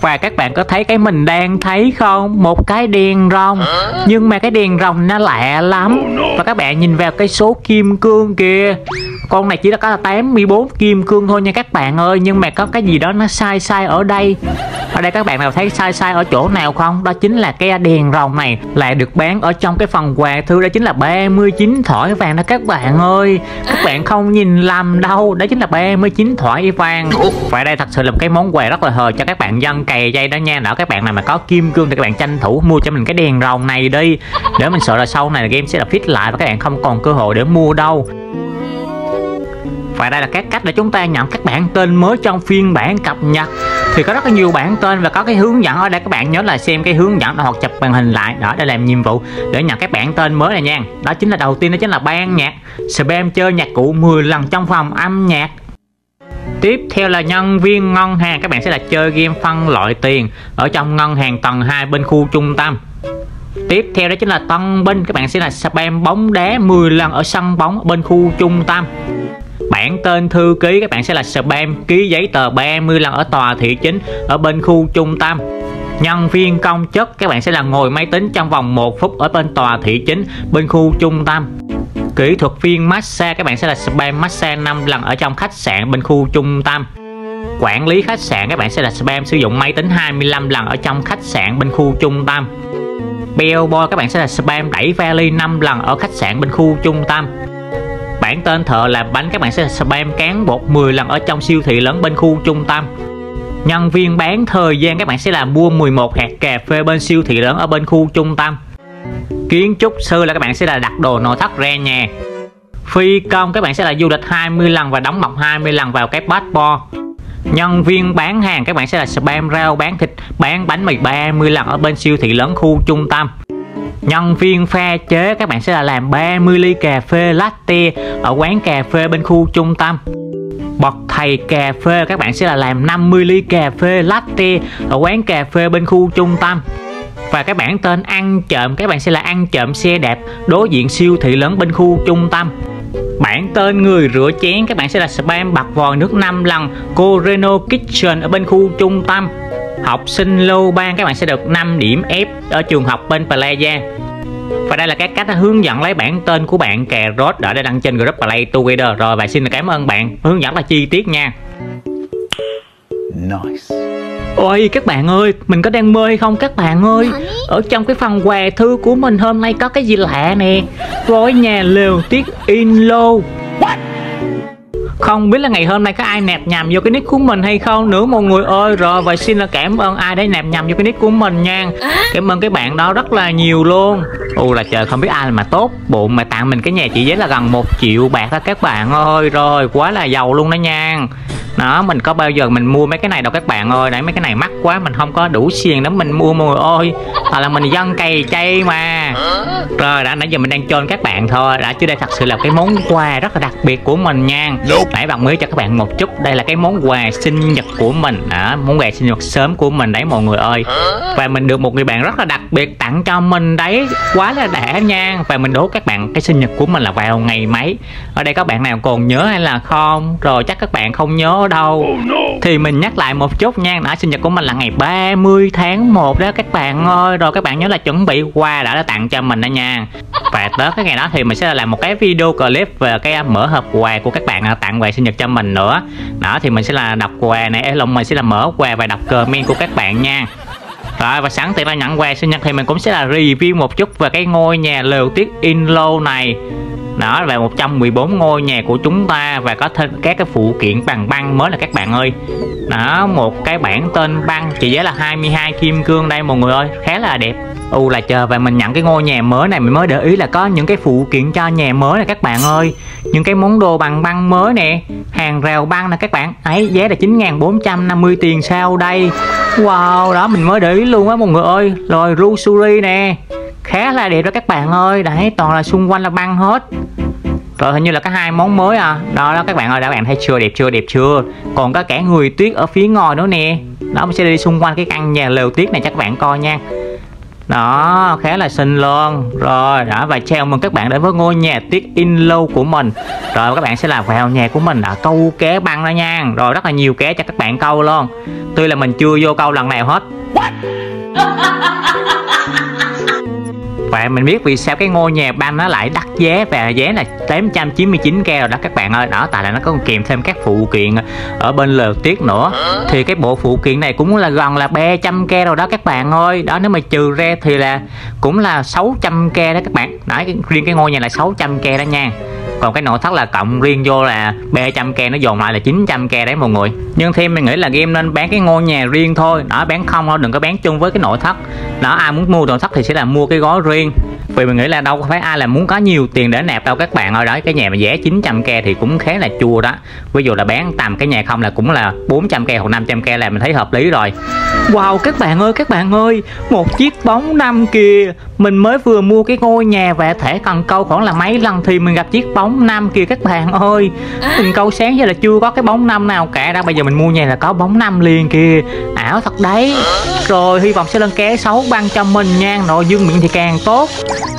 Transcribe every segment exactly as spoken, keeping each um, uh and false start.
Và các bạn có thấy cái mình đang thấy không? Một cái đèn rồng. Nhưng mà cái đèn rồng nó lạ lắm. Và các bạn nhìn vào cái số kim cương kìa. Con này chỉ đã có tám mươi bốn kim cương thôi nha các bạn ơi. Nhưng mà có cái gì đó nó sai sai ở đây. Ở đây các bạn nào thấy sai sai ở chỗ nào không? Đó chính là cái đèn rồng này lại được bán ở trong cái phần quà thư. Đó chính là ba mươi chín thỏi vàng đó các bạn ơi. Các bạn không nhìn lầm đâu. Đó chính là ba mươi chín thỏi vàng. Và đây thật sự là một cái món quà rất là hời cho các bạn dân cày dây đó nha. Nếu các bạn nào mà có kim cương thì các bạn tranh thủ mua cho mình cái đèn rồng này đi. Để mình sợ là sau này game sẽ là fix lại và các bạn không còn cơ hội để mua đâu. Và đây là các cách để chúng ta nhận các bản tên mới trong phiên bản cập nhật. Thì có rất là nhiều bản tên và có cái hướng dẫn ở đây. Các bạn nhớ là xem cái hướng dẫn hoặc chụp màn hình lại đó để làm nhiệm vụ để nhận các bản tên mới này nha. Đó chính là đầu tiên đó chính là ban nhạc. Spam chơi nhạc cụ mười lần trong phòng âm nhạc. Tiếp theo là nhân viên ngân hàng. Các bạn sẽ là chơi game phân loại tiền ở trong ngân hàng tầng hai bên khu trung tâm. Tiếp theo đó chính là tân binh. Các bạn sẽ là spam bóng đá mười lần ở sân bóng bên khu trung tâm. Bản tên thư ký, các bạn sẽ là spam ký giấy tờ ba mươi lần ở tòa thị chính ở bên khu trung tâm. Nhân viên công chức, các bạn sẽ là ngồi máy tính trong vòng một phút ở bên tòa thị chính bên khu trung tâm. Kỹ thuật viên massage, các bạn sẽ là spam massage năm lần ở trong khách sạn bên khu trung tâm. Quản lý khách sạn, các bạn sẽ là spam sử dụng máy tính hai mươi lăm lần ở trong khách sạn bên khu trung tâm. Bell boy, các bạn sẽ là spam đẩy vali năm lần ở khách sạn bên khu trung tâm. Bản tên thợ làm bánh, các bạn sẽ spam cán bột mười lần ở trong siêu thị lớn bên khu trung tâm. Nhân viên bán thời gian, các bạn sẽ là mua mười một hạt cà phê bên siêu thị lớn ở bên khu trung tâm. Kiến trúc sư là các bạn sẽ là đặt đồ nội thất ra nhà. Phi công, các bạn sẽ là du lịch hai mươi lần và đóng mọc hai mươi lần vào cái passport. Nhân viên bán hàng, các bạn sẽ là spam rau bán thịt bán bánh mì ba mươi lần ở bên siêu thị lớn khu trung tâm. Nhân viên pha chế, các bạn sẽ là làm ba mươi ly cà phê latte ở quán cà phê bên khu trung tâm. Bậc thầy cà phê, các bạn sẽ là làm năm mươi ly cà phê latte ở quán cà phê bên khu trung tâm. Và các bạn tên ăn trộm, các bạn sẽ là ăn trộm xe đạp đối diện siêu thị lớn bên khu trung tâm. Bản tên người rửa chén, các bạn sẽ là spam bật vòi nước năm lần Coreno Kitchen ở bên khu trung tâm. Học sinh lưu ban, các bạn sẽ được năm điểm F ở trường học bên Playa. Và đây là các cách hướng dẫn lấy bản tên của bạn cà rốt đã đăng trên group Play Together rồi. Và xin cảm ơn bạn hướng dẫn là chi tiết nha. Nice. Ôi các bạn ơi, mình có đang mơ hay không các bạn ơi? Ở trong cái phần quà thư của mình hôm nay có cái gì lạ nè. Với nhà liều tiết in lô. Không biết là ngày hôm nay có ai nạp nhầm vô cái nick của mình hay không nữa mọi người ơi. Rồi và xin là cảm ơn ai đã nạp nhầm vô cái nick của mình nha. Cảm ơn cái bạn đó rất là nhiều luôn. Ồ là trời, không biết ai mà tốt bụng mà tặng mình cái nhà trị giá là gần một triệu bạc đó các bạn ơi. Rồi quá là giàu luôn đó nha. Đó, mình có bao giờ mình mua mấy cái này đâu các bạn ơi. Đấy, mấy cái này mắc quá, mình không có đủ xiên lắm mình mua mọi người ơi. Hoặc là mình dân cày chay mà. Rồi, đã nãy giờ mình đang trôn các bạn thôi. Đã chứ đây thật sự là cái món quà rất là đặc biệt của mình nha. Nãy bạn mới cho các bạn một chút. Đây là cái món quà sinh nhật của mình. Đó, món quà sinh nhật sớm của mình đấy mọi người ơi. Và mình được một người bạn rất là đặc biệt tặng cho mình đấy. Quá là đã nha. Và mình đố các bạn cái sinh nhật của mình là vào ngày mấy. Ở đây các bạn nào còn nhớ hay là không? Rồi chắc các bạn không nhớ đâu. Oh, no. Thì mình nhắc lại một chút nha. Đã sinh nhật của mình là ngày ba mươi tháng một đó các bạn ơi. Rồi các bạn nhớ là chuẩn bị quà đã, đã tặng cho mình đó nha. Và tới cái ngày đó thì mình sẽ làm một cái video clip về cái mở hộp quà của các bạn tặng quà sinh nhật cho mình nữa. Đó thì mình sẽ là đọc quà này, lòng mình sẽ là mở quà và đọc comment của các bạn nha. Rồi và sẵn tiện là nhận quà sinh nhật thì mình cũng sẽ là review một chút về cái ngôi nhà lều tiết in lô này. Đó là một trăm mười bốn ngôi nhà của chúng ta và có thêm các cái phụ kiện bằng băng mới là các bạn ơi. Đó, một cái bản tên băng trị giá là hai mươi hai kim cương đây mọi người ơi, khá là đẹp. U là chờ và mình nhận cái ngôi nhà mới này mình mới để ý là có những cái phụ kiện cho nhà mới này các bạn ơi. Những cái món đồ bằng băng mới nè, hàng rào băng nè các bạn. Ấy giá là chín nghìn bốn trăm năm mươi tiền sao đây. Wow, đó mình mới để ý luôn á mọi người ơi. Rồi Rusuri nè. Khá là đẹp đó các bạn ơi. Đấy, toàn là xung quanh là băng hết. Rồi hình như là có hai món mới à. Đó đó các bạn ơi, đã bạn thấy chưa, đẹp chưa, đẹp chưa. Còn có cả người tuyết ở phía ngoài nữa nè. Đó, mình sẽ đi xung quanh cái căn nhà lều tuyết này cho các bạn coi nha. Đó, khá là xinh luôn. Rồi, đó, và chào mừng các bạn đến với ngôi nhà Tiết Inlo của mình. Rồi, các bạn sẽ làm vào nhà của mình ở câu cá băng đó nha. Rồi, rất là nhiều cá cho các bạn câu luôn. Tuy là mình chưa vô câu lần nào hết. Và mình biết vì sao cái ngôi nhà băng nó lại đắt giá, và giá là tám trăm chín mươi chín k rồi đó các bạn ơi. Đó, tại là nó còn kèm thêm các phụ kiện ở bên lượt tiết nữa. Thì cái bộ phụ kiện này cũng là gần là ba trăm k rồi đó các bạn ơi. Đó, nếu mà trừ ra thì là cũng là sáu trăm k đó các bạn. Đó, riêng cái ngôi nhà là sáu trăm k đó nha. Còn cái nội thất là cộng riêng vô là ba trăm k, nó dồn lại là chín trăm k đấy mọi người. Nhưng thêm mình nghĩ là game nên bán cái ngôi nhà riêng thôi. Đó, bán không thôi, đừng có bán chung với cái nội thất. Đó, ai muốn mua nội thất thì sẽ là mua cái gói riêng. Vì mình nghĩ là đâu có phải ai là muốn có nhiều tiền để nạp đâu các bạn ơi. Đó, cái nhà mà giá chín trăm k thì cũng khá là chua đó. Ví dụ là bán tầm cái nhà không là cũng là bốn trăm k hoặc năm trăm k là mình thấy hợp lý rồi. Wow các bạn ơi, các bạn ơi, một chiếc bóng năm kìa. Mình mới vừa mua cái ngôi nhà và thể cần câu khoảng là mấy lần thì mình gặp chiếc bóng năm kìa các bạn ơi. Mình câu sáng giờ là chưa có cái bóng năm nào cả. Đã bây giờ mình mua nhà là có bóng năm liền kìa. Ảo thật đấy. Rồi hy vọng sẽ lên cá sáu băng cho mình nha. Nội dương miệng thì càng tốt.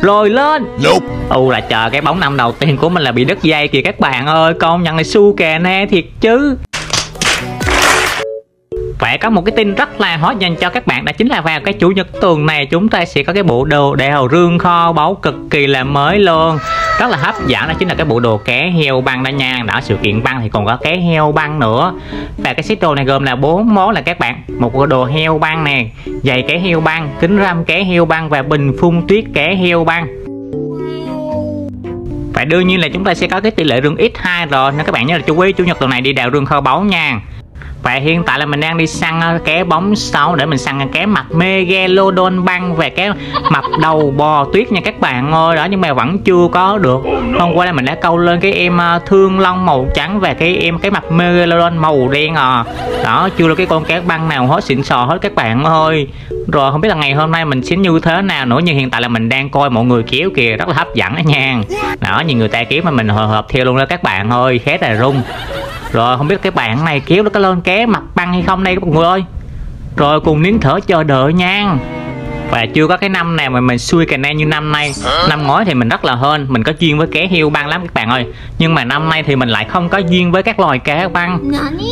Rồi lên. Nope. U là chờ cái bóng năm đầu tiên của mình là bị đứt dây kìa các bạn ơi. Công nhận là su kè nè thiệt chứ. Vậy có một cái tin rất là hot dành cho các bạn, đó chính là vào cái chủ nhật tuần này chúng ta sẽ có cái bộ đồ đèo rương kho báu cực kỳ là mới luôn, rất là hấp dẫn. Đó chính là cái bộ đồ cá heo băng đó nha. Đó, sự kiện băng thì còn có cá heo băng nữa. Và cái set đồ này gồm là bốn món là các bạn: một bộ đồ heo băng nè, giày cá heo băng, kính râm cá heo băng và bình phun tuyết cá heo băng. Và đương nhiên là chúng ta sẽ có cái tỷ lệ rương nhân hai rồi, nên các bạn nhớ là chú ý chủ nhật tuần này đi đèo rương kho báu nha. Và hiện tại là mình đang đi săn cá bóng sáu để mình săn cá mặt Megalodon băng về cái mập đầu bò tuyết nha các bạn ơi. Đó, nhưng mà vẫn chưa có được. Hôm qua là mình đã câu lên cái em thương long màu trắng và cái em cái mặt Megalodon màu đen à. Đó, chưa là cái con cá băng nào hết, xịn sò hết các bạn ơi. Rồi không biết là ngày hôm nay mình sẽ như thế nào nữa, nhưng hiện tại là mình đang coi mọi người kéo kìa, rất là hấp dẫn đó nha. Đó, nhìn người ta kéo mà mình hồi hộp theo luôn đó các bạn ơi, khá là rung. Rồi không biết cái bạn này kéo nó có lên ké mặt băng hay không đây các mọi người ơi. Rồi cùng nín thở chờ đợi nha. Và chưa có cái năm nào mà mình xui cà nan như năm nay. Năm ngoái thì mình rất là hên, mình có duyên với cá heo băng lắm các bạn ơi. Nhưng mà năm nay thì mình lại không có duyên với các loài cá băng.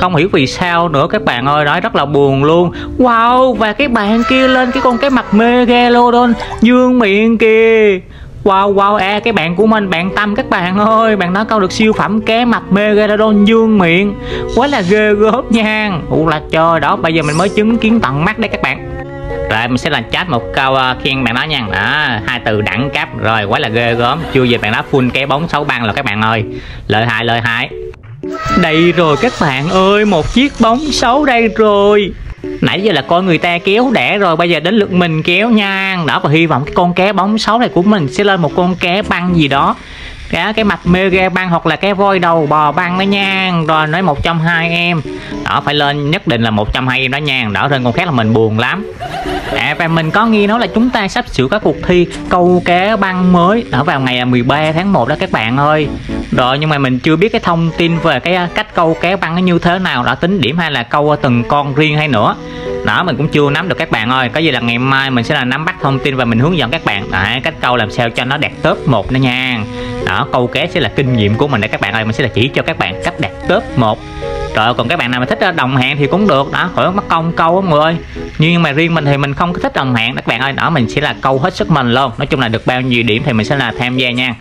Không hiểu vì sao nữa các bạn ơi, đó rất là buồn luôn. Wow, và cái bạn kia lên cái con cái mặt Megalodon dương miệng kìa. Wow wow, à, cái bạn của mình, bạn Tâm các bạn ơi, bạn đó câu được siêu phẩm cá mặt Megalodon dương miệng. Quá là ghê gớm nha. Ủa là trời, đó bây giờ mình mới chứng kiến tận mắt đấy các bạn. Rồi mình sẽ làm chat một câu uh, khen bạn đó nha. Đó, hai từ đẳng cấp. Rồi quá là ghê gớm. Chưa về bạn đó full cái bóng sáu băng rồi các bạn ơi. Lợi hại lợi hại. Đây rồi các bạn ơi, một chiếc bóng sáu đây rồi. Nãy giờ là coi người ta kéo đẻ rồi, bây giờ đến lượt mình kéo nha. Đó, và hy vọng cái con cá bóng sáu này của mình sẽ lên một con cá băng gì đó. Cái, cái mặt mega băng hoặc là cái voi đầu bò băng đó nha. Rồi nói một trong hai em. Đó, phải lên nhất định là một trong hai em đó nha. Đó, rồi con khác là mình buồn lắm. À, và mình có nghe nói là chúng ta sắp sửa có cuộc thi câu cá băng mới ở vào ngày mười ba tháng một đó các bạn ơi. Rồi nhưng mà mình chưa biết cái thông tin về cái cách câu cá băng nó như thế nào, đã tính điểm hay là câu từng con riêng hay nữa. Đó, mình cũng chưa nắm được các bạn ơi. Có gì là ngày mai mình sẽ là nắm bắt thông tin và mình hướng dẫn các bạn à, cách câu làm sao cho nó đạt top một nữa nha. Đó, câu cá sẽ là kinh nghiệm của mình đấy các bạn ơi, mình sẽ là chỉ cho các bạn cách đạt top một. Rồi còn các bạn nào mà thích đồng hạng thì cũng được, đó khỏi mất công câu á mọi người. Nhưng mà riêng mình thì mình không có thích đồng hạng các bạn ơi. Đó, mình sẽ là câu hết sức mình luôn, nói chung là được bao nhiêu điểm thì mình sẽ là tham gia nha.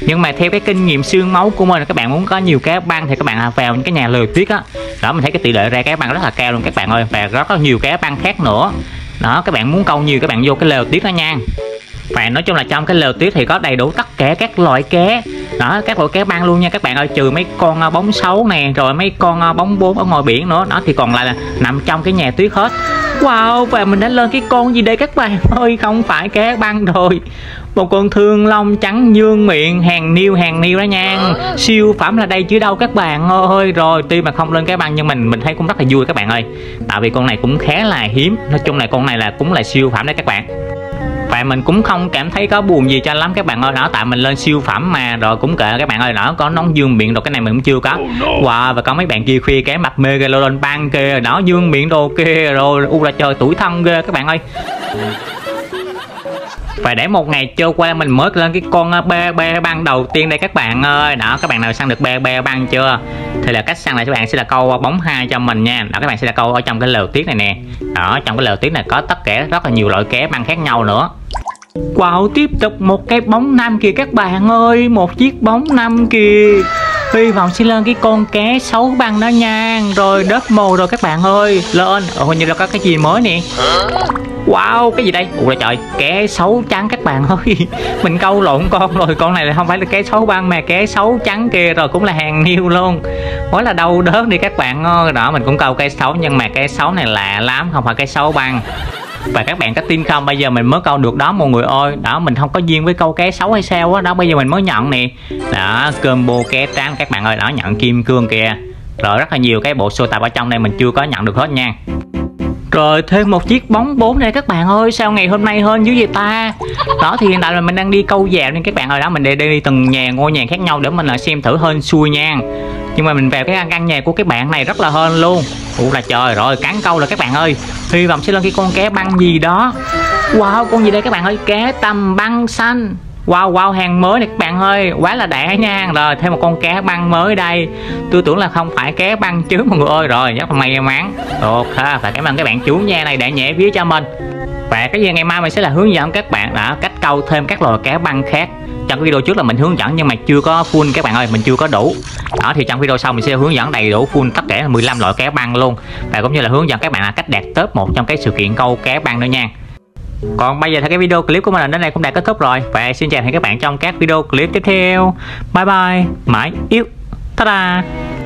Nhưng mà theo cái kinh nghiệm xương máu của mình, các bạn muốn có nhiều cá băng thì các bạn vào những cái nhà lều tuyết á. Đó. Đó, mình thấy cái tỷ lệ ra cá băng rất là cao luôn các bạn ơi, và rất có nhiều cá băng khác nữa. Đó, các bạn muốn câu nhiều các bạn vô cái lều tuyết đó nha. Và nói chung là trong cái lều tuyết thì có đầy đủ tất cả các loại cá. Đó, các loại cá băng luôn nha các bạn ơi, trừ mấy con bóng sáu nè, rồi mấy con bóng bốn ở ngoài biển nữa. Đó, thì còn lại là nằm trong cái nhà tuyết hết. Wow, và mình đã lên cái con gì đây các bạn ơi, không phải cá băng rồi. Một con thương long trắng dương miệng, hàng niêu hàng niêu đó nha. Siêu phẩm là đây chứ đâu các bạn ơi. Rồi tuy mà không lên cái băng nhưng mình mình thấy cũng rất là vui các bạn ơi. Tại vì con này cũng khá là hiếm. Nói chung là con này là cũng là siêu phẩm đấy các bạn. Và mình cũng không cảm thấy có buồn gì cho lắm các bạn ơi. Đó, tại mình lên siêu phẩm mà. Rồi cũng kệ các bạn ơi, nó có nón dương miệng rồi, cái này mình cũng chưa có. Wow, và có mấy bạn kia khuya cái mặt Megalodon băng kia. Đó, dương miệng đồ kia. Rồi u là trời, tủi thân ghê các bạn ơi. Và để một ngày trôi qua mình mới lên cái con bê bê băng đầu tiên đây các bạn ơi. Đó, các bạn nào săn được bê bê băng chưa thì là cách săn là các bạn sẽ là câu bóng hai cho mình nha. Đó, các bạn sẽ là câu ở trong cái lều tuyết này nè. Đó, trong cái lều tuyết này có tất cả rất là nhiều loại cá băng khác nhau nữa. Wow, tiếp tục một cái bóng năm kìa các bạn ơi, một chiếc bóng năm kìa. Hy vọng sẽ lên cái con cá sấu băng đó nha. Rồi đất màu rồi các bạn ơi, lên. Ồ, hình như là có cái gì mới nè. Wow, cái gì đây? Ủa trời, cá sấu trắng các bạn ơi. Mình câu lộn con rồi, con này là không phải là cá sấu băng mà cá sấu trắng kia. Rồi cũng là hàng niêu luôn, quá là đau đớn đi các bạn ơi. Đó, mình cũng câu cá sấu nhưng mà cá sấu này lạ lắm, không phải cá sấu băng. Và các bạn có tin không, bây giờ mình mới câu được đó mọi người ơi. Đó, mình không có duyên với câu cá sấu hay sao á. Đó, bây giờ mình mới nhận nè. Đó, combo cá trắng các bạn ơi. Đó, nhận kim cương kìa. Rồi rất là nhiều cái bộ sưu tập ở trong đây mình chưa có nhận được hết nha. Rồi thêm một chiếc bóng bốn đây các bạn ơi. Sao ngày hôm nay hơn dữ vậy ta. Đó thì hiện tại là mình đang đi câu dạo nên các bạn ơi. Đó, mình đi, đi từng nhà ngôi nhà khác nhau để mình là xem thử hên xui nha. Nhưng mà mình vào cái căn nhà của cái bạn này rất là hên luôn. Ủa là trời, rồi cắn câu rồi các bạn ơi. Hy vọng sẽ lên cái con cá băng gì đó. Wow, con gì đây các bạn ơi, cá tầm băng xanh. Wow, wow, hàng mới này các bạn ơi, quá là đã nha. Rồi thêm một con cá băng mới đây. Tôi tưởng là không phải cá băng chứ mọi người ơi. Rồi rất là may mắn. Ok, và cảm ơn các bạn chủ nhà này đã nhảy phía cho mình. Và cái gì ngày mai mình sẽ là hướng dẫn các bạn đã cách câu thêm các loài cá băng khác. Trong cái video trước là mình hướng dẫn nhưng mà chưa có full các bạn ơi, mình chưa có đủ. Đó thì trong video sau mình sẽ hướng dẫn đầy đủ full tất cả mười lăm loại cá băng luôn. Và cũng như là hướng dẫn các bạn là cách đạt top một trong cái sự kiện câu cá băng nữa nha. Còn bây giờ thì cái video clip của mình đến đây cũng đã kết thúc rồi. Và xin chào hẹn các bạn trong các video clip tiếp theo. Bye bye, mãi yêu. Ta-da.